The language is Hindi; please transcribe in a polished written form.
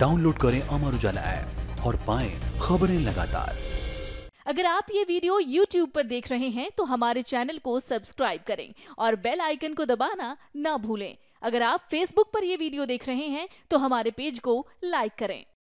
डाउनलोड करें अमर उजाला ऐप और पाएं खबरें लगातार। अगर आप ये वीडियो YouTube पर देख रहे हैं तो हमारे चैनल को सब्सक्राइब करें और बेल आइकन को दबाना ना भूलें। अगर आप Facebook पर यह वीडियो देख रहे हैं तो हमारे पेज को लाइक करें।